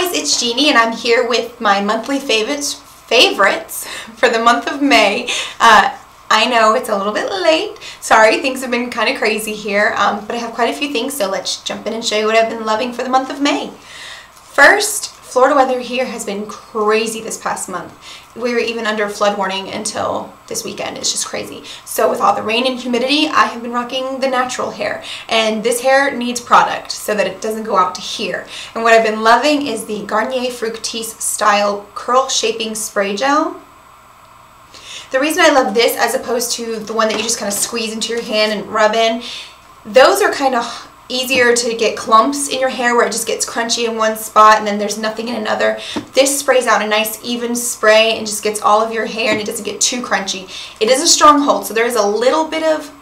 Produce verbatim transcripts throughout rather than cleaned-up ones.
guys, it's Jeanie, and I'm here with my monthly favorites favorites for the month of May. Uh, I know it's a little bit late. Sorry, things have been kind of crazy here, um, but I have quite a few things, so let's jump in and show you what I've been loving for the month of May. First, Florida weather here has been crazy this past month. We were even under a flood warning until this weekend. It's just crazy. So with all the rain and humidity, I have been rocking the natural hair. And this hair needs product so that it doesn't go out to here. And what I've been loving is the Garnier Fructis Style Curl Shaping Spray Gel. The reason I love this as opposed to the one that you just kind of squeeze into your hand and rub in, those are kind of easier to get clumps in your hair where it just gets crunchy in one spot and then there's nothing in another. This sprays out a nice even spray and just gets all of your hair, and it doesn't get too crunchy. It is a strong hold, so there is a little bit of,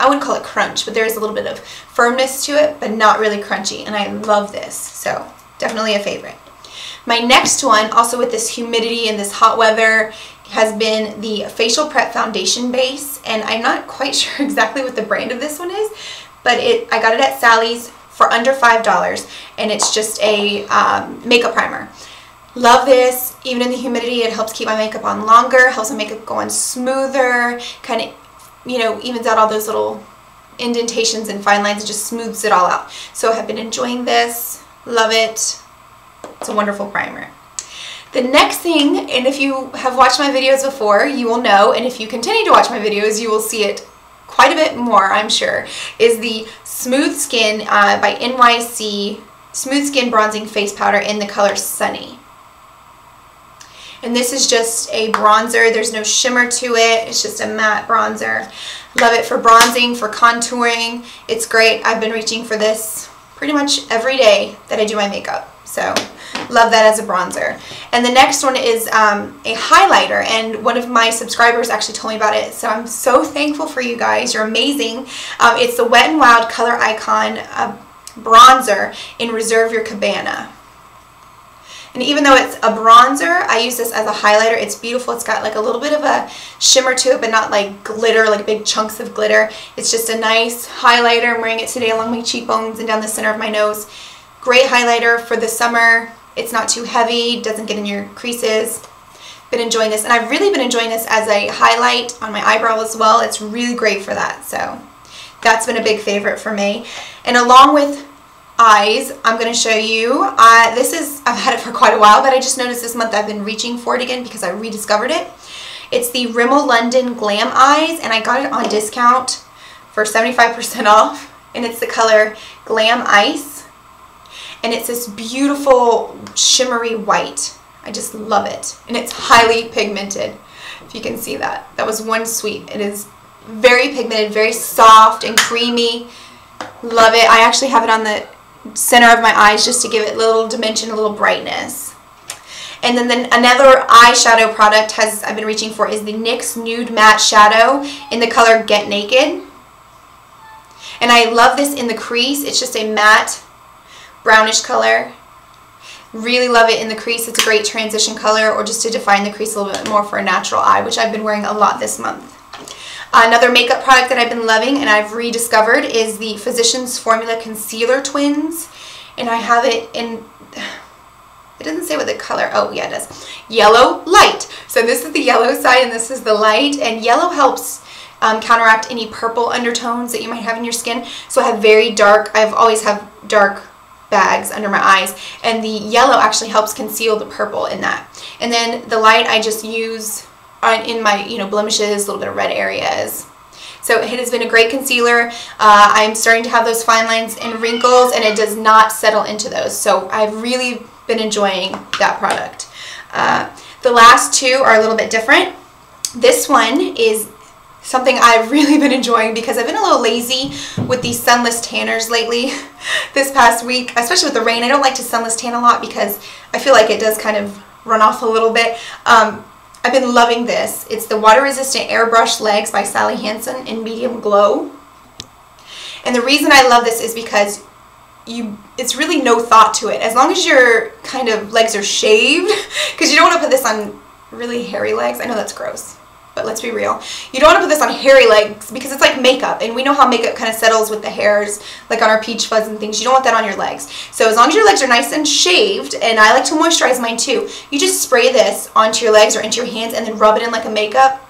I wouldn't call it crunch, but there is a little bit of firmness to it, but not really crunchy, and I love this, so definitely a favorite. My next one, also with this humidity and this hot weather, has been the Facial Prep Foundation Base, and I'm not quite sure exactly what the brand of this one is, but it, I got it at Sally's for under five dollars, and it's just a um, makeup primer. Love this. Even in the humidity, it helps keep my makeup on longer, helps my makeup go on smoother, kind of, you know, evens out all those little indentations and fine lines, and just smooths it all out. So I have been enjoying this. Love it. It's a wonderful primer. The next thing, and if you have watched my videos before, you will know, and if you continue to watch my videos, you will see it quite a bit more, I'm sure, is the Smooth Skin uh, by N Y C Smooth Skin Bronzing Face Powder in the color Sunny. And this is just a bronzer. There's no shimmer to it. It's just a matte bronzer. Love it for bronzing, for contouring. It's great. I've been reaching for this pretty much every day that I do my makeup. So love that as a bronzer. And the next one is um, a highlighter, and one of my subscribers actually told me about it, so I'm so thankful for you guys. You're amazing. Um, it's the Wet n Wild Color Icon uh, Bronzer in Reserve Your Cabana. And even though it's a bronzer, I use this as a highlighter. It's beautiful. It's got like a little bit of a shimmer to it, but not like glitter, like big chunks of glitter. It's just a nice highlighter. I'm wearing it today along my cheekbones and down the center of my nose. Great highlighter for the summer. It's not too heavy, doesn't get in your creases. Been enjoying this, and I've really been enjoying this as a highlight on my eyebrow as well. It's really great for that, so that's been a big favorite for me. And along with eyes, I'm going to show you, uh, this is, I've had it for quite a while, but I just noticed this month I've been reaching for it again because I rediscovered it. It's the Rimmel London Glam Eyes, and I got it on discount for seventy-five percent off, and it's the color Glam Ice. And it's this beautiful shimmery white. I just love it. And it's highly pigmented, if you can see that. That was one sweep. It is very pigmented, very soft and creamy. Love it. I actually have it on the center of my eyes just to give it a little dimension, a little brightness. And then, then another eyeshadow product has I've been reaching for is the N Y X Nude Matte Shadow in the color Get Naked. And I love this in the crease. It's just a matte brownish color. Really love it in the crease. It's a great transition color, or just to define the crease a little bit more for a natural eye, which I've been wearing a lot this month. Another makeup product that I've been loving and I've rediscovered is the Physician's Formula Concealer Twins, and I have it in, it doesn't say what the color, oh yeah it does, yellow light. So this is the yellow side and this is the light, and yellow helps Um, counteract any purple undertones that you might have in your skin. So I have very dark, I've always have dark bags under my eyes, and the yellow actually helps conceal the purple in that. And then the light I just use on, in my, you know, blemishes, a little bit of red areas. So it has been a great concealer. Uh, I'm starting to have those fine lines and wrinkles, and it does not settle into those. So I've really been enjoying that product. Uh, the last two are a little bit different. This one is something I've really been enjoying because I've been a little lazy with these sunless tanners lately this past week, especially with the rain. I don't like to sunless tan a lot because I feel like it does kind of run off a little bit. Um, I've been loving this. It's the Water Resistant Airbrush Legs by Sally Hansen in Medium Glow. And the reason I love this is because you, it's really no thought to it. As long as your kind of legs are shaved, because you don't want to put this on really hairy legs. I know that's gross. but let's be real. You don't want to put this on hairy legs because it's like makeup, and we know how makeup kind of settles with the hairs, like on our peach fuzz and things. You don't want that on your legs. So as long as your legs are nice and shaved, and I like to moisturize mine too, you just spray this onto your legs or into your hands and then rub it in like a makeup.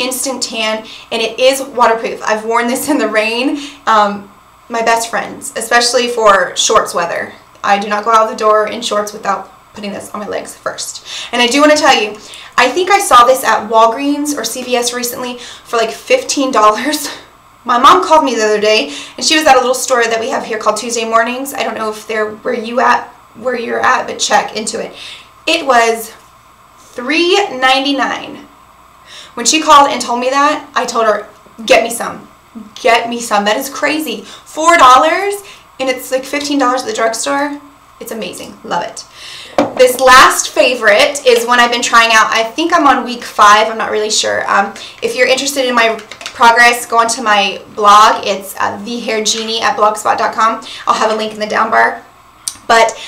Instant tan, and it is waterproof. I've worn this in the rain. Um, my best friends, especially for shorts weather. I do not go out the door in shorts without putting this on my legs first. And I do want to tell you, I think I saw this at Walgreens or C V S recently for like fifteen dollars. My mom called me the other day, and she was at a little store that we have here called Tuesday Mornings. I don't know if they're where you at, where you're at, but check into it. It was three ninety-nine. When she called and told me that, I told her, get me some. Get me some. That is crazy. four dollars, and it's like fifteen dollars at the drugstore. It's amazing. Love it. This last favorite is one I've been trying out. I think I'm on week five. I'm not really sure. Um, if you're interested in my progress, go onto my blog. It's uh, TheHairJeanie at blogspot dot com. I'll have a link in the down bar. But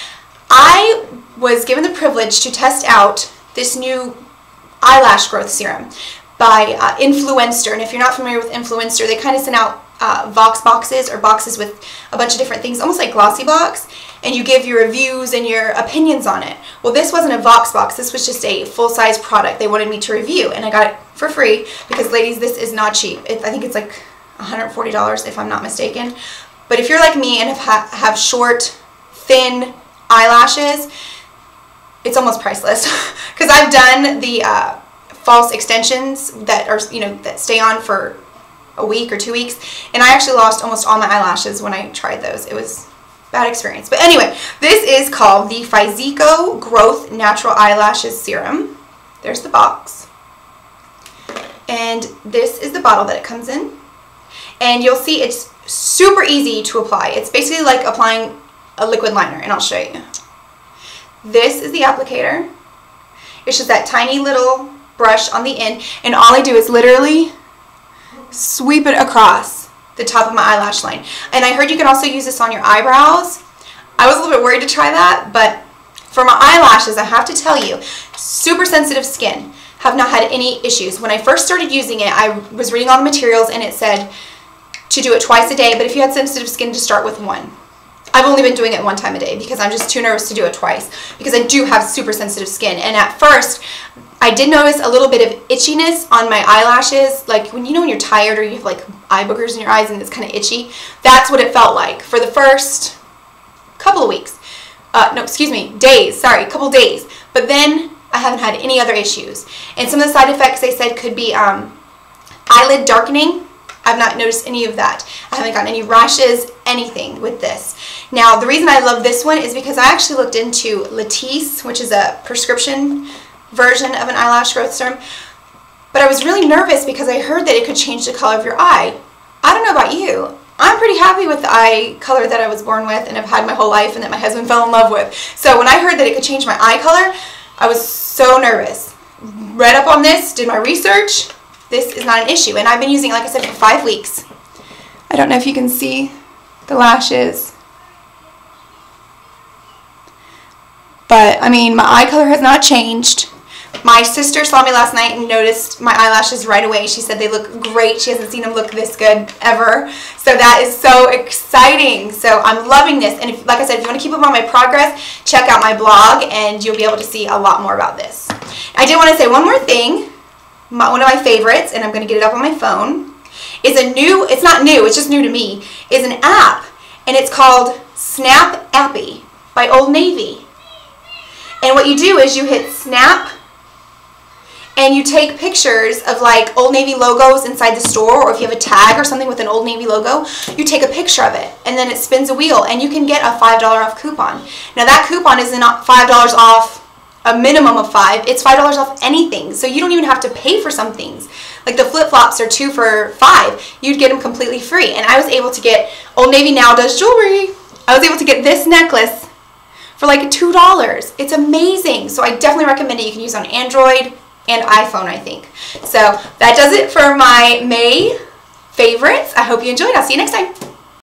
I was given the privilege to test out this new eyelash growth serum by uh, Influenster, and if you're not familiar with Influenster, they kind of send out uh, Vox boxes or boxes with a bunch of different things, almost like Glossy Box, and you give your reviews and your opinions on it. Well, this wasn't a Vox box. This was just a full-size product they wanted me to review, and I got it for free because, ladies, this is not cheap. It, I think it's like one hundred forty dollars if I'm not mistaken, but if you're like me and have, have short, thin eyelashes, it's almost priceless because I've done the uh, false extensions that are, you know, that stay on for a week or two weeks, and I actually lost almost all my eyelashes when I tried those. It was a bad experience. But anyway, this is called the Fysiko Growth Natural Eyelashes Serum. There's the box. And this is the bottle that it comes in. And you'll see it's super easy to apply. It's basically like applying a liquid liner, and I'll show you. This is the applicator. It's just that tiny little brush on the end, and all I do is literally sweep it across the top of my eyelash line. And I heard you can also use this on your eyebrows. I was a little bit worried to try that, but for my eyelashes, I have to tell you, super sensitive skin. Have not had any issues. When I first started using it, I was reading all the materials, and it said to do it twice a day, but if you had sensitive skin, to start with one. I've only been doing it one time a day because I'm just too nervous to do it twice because I do have super sensitive skin. And at first, I did notice a little bit of itchiness on my eyelashes. Like, when you know when you're tired or you have, like, eye boogers in your eyes and it's kind of itchy, that's what it felt like for the first couple of weeks. Uh, no, excuse me, days. Sorry, couple days. But then I haven't had any other issues. And some of the side effects they said could be um, eyelid darkening. I've not noticed any of that. I haven't gotten any rashes, anything with this. Now, the reason I love this one is because I actually looked into Latisse, which is a prescription version of an eyelash growth serum, but I was really nervous because I heard that it could change the color of your eye. I don't know about you. I'm pretty happy with the eye color that I was born with and have had my whole life and that my husband fell in love with. So when I heard that it could change my eye color, I was so nervous. Read up on this, did my research. This is not an issue, and I've been using it, like I said, for five weeks. I don't know if you can see the lashes, but I mean, my eye color has not changed. My sister saw me last night and noticed my eyelashes right away. She said they look great. She hasn't seen them look this good ever. So that is so exciting. So I'm loving this. And if, like I said, if you want to keep up on my progress, check out my blog, and you'll be able to see a lot more about this. I did want to say one more thing. My, one of my favorites, and I'm going to get it up on my phone, is a new, it's not new, it's just new to me, is an app, and it's called Snap Appy by Old Navy. And what you do is you hit Snap, and you take pictures of, like, Old Navy logos inside the store, or if you have a tag or something with an Old Navy logo, you take a picture of it, and then it spins a wheel, and you can get a five dollar off coupon. Now, that coupon is not five dollars off a minimum of five. It's five dollars off anything, so you don't even have to pay for some things. Like the flip-flops are two for five. You'd get them completely free. And I was able to get, Old Navy now does jewelry. I was able to get this necklace for like two dollars. It's amazing. So I definitely recommend it. You can use it on Android and iPhone, I think. So that does it for my May favorites. I hope you enjoyed. I'll see you next time.